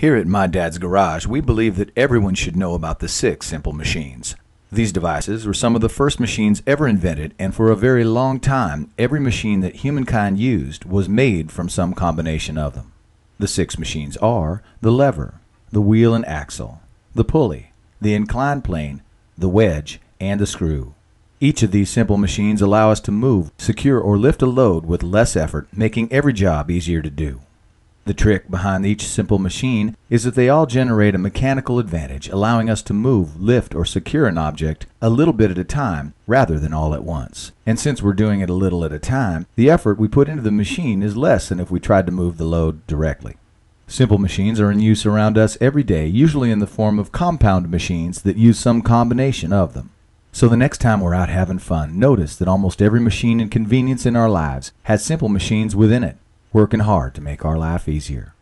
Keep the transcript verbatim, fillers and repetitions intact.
Here at My Dad's Garage, we believe that everyone should know about the six simple machines. These devices were some of the first machines ever invented, and for a very long time, every machine that humankind used was made from some combination of them. The six machines are the lever, the wheel and axle, the pulley, the inclined plane, the wedge, and the screw. Each of these simple machines allow us to move, secure, or lift a load with less effort, making every job easier to do. The trick behind each simple machine is that they all generate a mechanical advantage, allowing us to move, lift, or secure an object a little bit at a time rather than all at once. And since we're doing it a little at a time, the effort we put into the machine is less than if we tried to move the load directly. Simple machines are in use around us every day, usually in the form of compound machines that use some combination of them. So the next time we're out having fun, notice that almost every machine and convenience in our lives has simple machines within it, working hard to make our life easier.